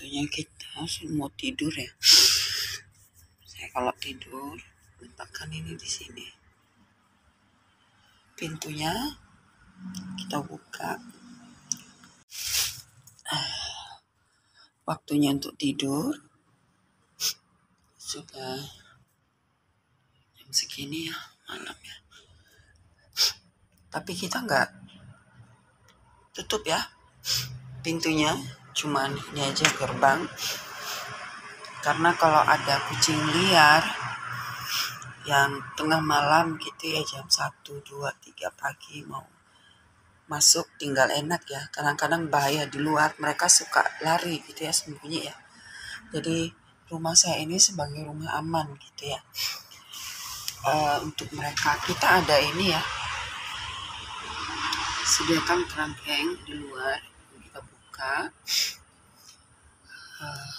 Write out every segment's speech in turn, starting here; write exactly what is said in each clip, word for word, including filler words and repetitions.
waktunya kita mau tidur ya. Saya kalau tidur letakkan ini di sini. Pintunya kita buka. Waktunya untuk tidur sudah jam segini ya, malam ya. Tapi kita nggak tutup ya pintunya, cuman ini aja gerbang, karena kalau ada kucing liar yang tengah malam gitu ya, jam satu, dua, tiga pagi mau masuk tinggal enak ya. Kadang-kadang bahaya di luar, mereka suka lari gitu ya, sembunyi ya. Jadi rumah saya ini sebagai rumah aman gitu ya, uh, untuk mereka. Kita ada ini ya, sediakan kerangkeng di luar, kita buka. Uh,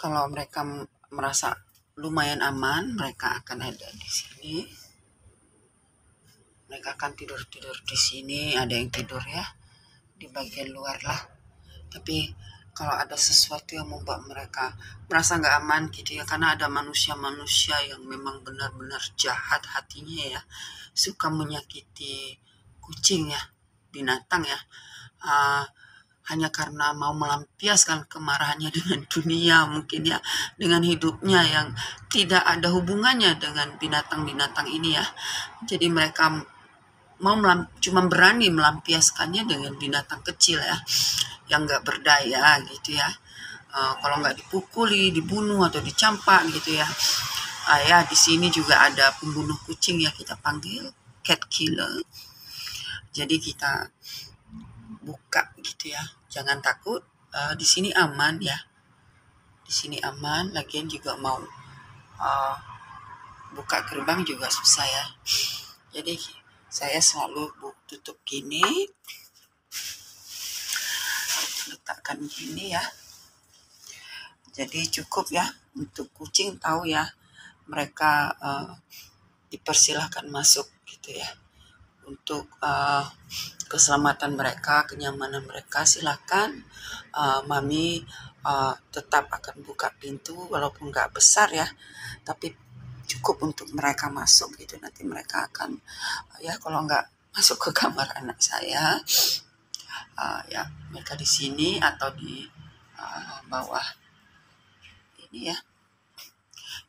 kalau mereka merasa lumayan aman, mereka akan ada di sini. Mereka akan tidur-tidur di sini, ada yang tidur ya di bagian luar lah. Tapi kalau ada sesuatu yang membuat mereka merasa nggak aman gitu ya, karena ada manusia-manusia yang memang benar-benar jahat hatinya ya, suka menyakiti kucing ya, binatang ya, uh, hanya karena mau melampiaskan kemarahannya dengan dunia mungkin ya, dengan hidupnya yang tidak ada hubungannya dengan binatang-binatang ini ya. Jadi mereka mau melamp- cuma berani melampiaskannya dengan binatang kecil ya, yang nggak berdaya gitu ya. E, kalau nggak dipukuli, dibunuh atau dicampak gitu ya. E, ya di sini juga ada pembunuh kucing ya, kita panggil cat killer. Jadi kita buka gitu ya, jangan takut. E, di sini aman ya, di sini aman. Lagian juga mau e, buka gerbang juga susah ya. Jadi saya selalu tutup gini, letakkan gini ya. Jadi cukup ya untuk kucing tahu ya, mereka uh, dipersilahkan masuk gitu ya, untuk uh, keselamatan mereka, kenyamanan mereka. Silakan, uh, mami uh, tetap akan buka pintu walaupun nggak besar ya, tapi cukup untuk mereka masuk gitu. Nanti mereka akan uh, ya kalau nggak masuk ke kamar anak saya, Uh, ya mereka di sini atau di uh, bawah ini ya.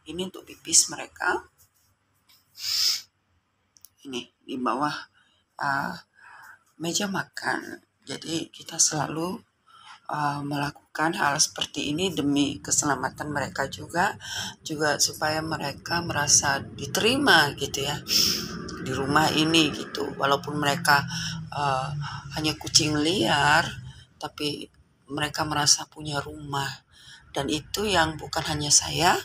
Ini untuk pipis mereka, ini di bawah uh, meja makan. Jadi kita selalu uh, melakukan hal seperti ini demi keselamatan mereka juga juga supaya mereka merasa diterima gitu ya di rumah ini gitu. Walaupun mereka uh, hanya kucing liar, tapi mereka merasa punya rumah. Dan itu yang bukan hanya saya,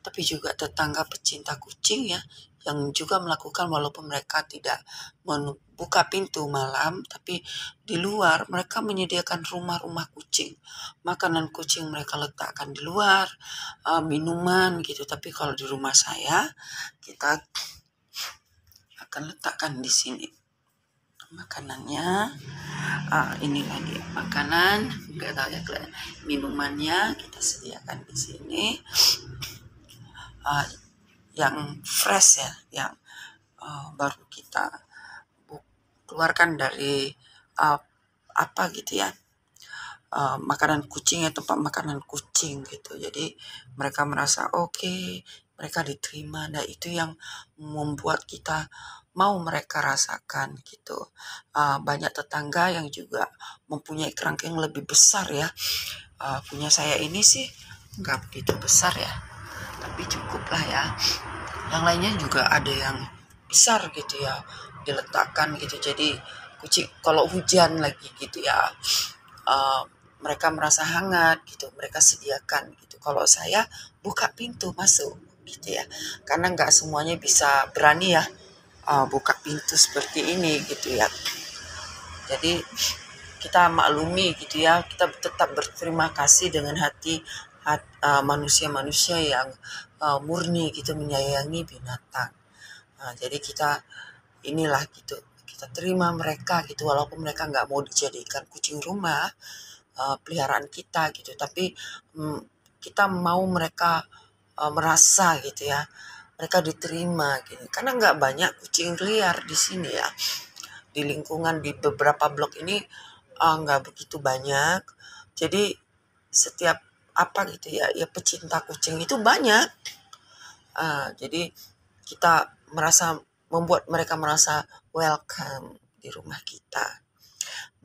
tapi juga tetangga pecinta kucing ya, yang juga melakukan. Walaupun mereka tidak membuka pintu malam, tapi di luar mereka menyediakan rumah-rumah kucing. Makanan kucing mereka letakkan di luar, uh, minuman gitu. Tapi kalau di rumah saya, kita akan letakkan di sini makanannya. Ah, inilah dia makanan, nggak tahu ya, minumannya kita sediakan di sini, ah, yang fresh ya, yang ah, baru kita keluarkan dari ah, apa gitu ya, ah, makanan kucing ya, tempat makanan kucing gitu. Jadi mereka merasa oke, okay, mereka diterima. Nah itu yang membuat kita mau mereka rasakan gitu. Uh, banyak tetangga yang juga mempunyai kerangkeng lebih besar ya. Uh, punya saya ini sih nggak begitu besar ya, tapi cukup lah ya. Yang lainnya juga ada yang besar gitu ya, diletakkan gitu. Jadi kucing kalau hujan lagi gitu ya, uh, mereka merasa hangat gitu, mereka sediakan gitu. Kalau saya buka pintu masuk gitu ya, karena nggak semuanya bisa berani ya Uh, buka pintu seperti ini gitu ya. Jadi kita maklumi gitu ya, kita tetap berterima kasih dengan hati hat, uh, manusia-manusia yang uh, murni gitu, menyayangi binatang. Uh, jadi kita inilah gitu, kita terima mereka gitu. Walaupun mereka nggak mau dijadikan kucing rumah, uh, peliharaan kita gitu, tapi um, kita mau mereka uh, merasa gitu ya, mereka diterima gitu. Karena nggak banyak kucing liar di sini ya, di lingkungan di beberapa blok ini uh, nggak begitu banyak. Jadi setiap apa gitu ya, ya pecinta kucing itu banyak. Uh, jadi kita merasa membuat mereka merasa welcome di rumah kita.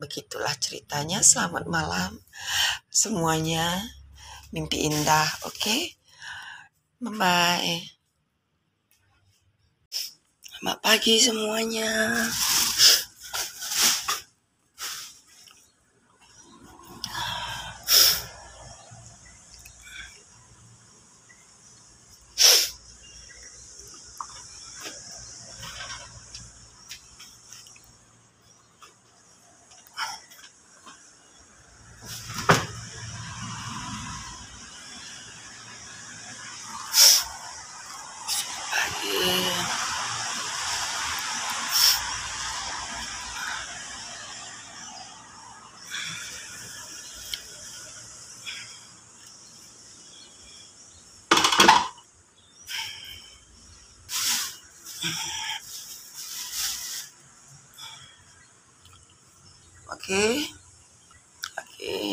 Begitulah ceritanya. Selamat malam semuanya. Mimpi indah, oke? Okay? Bye-bye. Selamat pagi semuanya. Oke, okay. oke. Okay.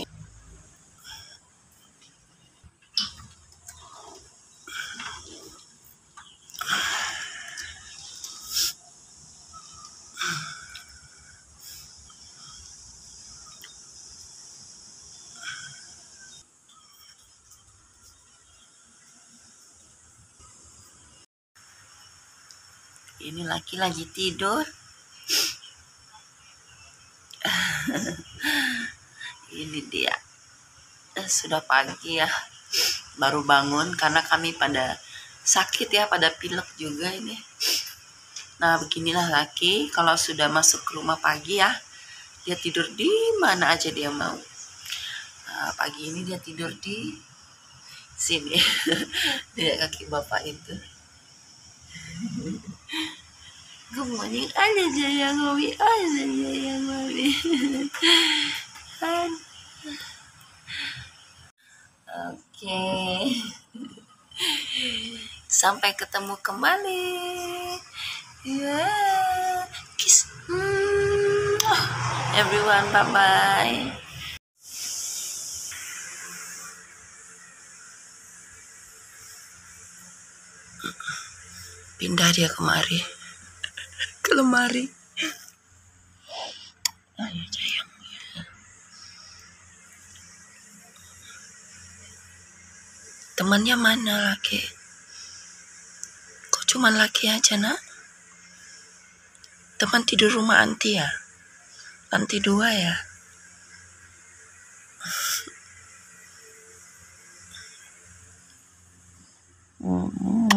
Ini laki lagi tidur. Ini dia, eh, sudah pagi ya, baru bangun karena kami pada sakit ya, pada pilek juga ini. Nah beginilah laki kalau sudah masuk ke rumah pagi ya, dia tidur di mana aja dia mau. Nah, pagi ini dia tidur di sini, di kaki bapak itu. Good morning, ada sayang Owi, ada sayang Owi. Oke, sampai ketemu kembali. Ya, yeah. Kiss everyone, bye bye. Pindah dia kemari, ke lemari. Ayo sayang. Temannya mana laki? Kok cuman laki aja nak? Teman tidur rumah anti ya? Anti dua ya? Mm-hmm.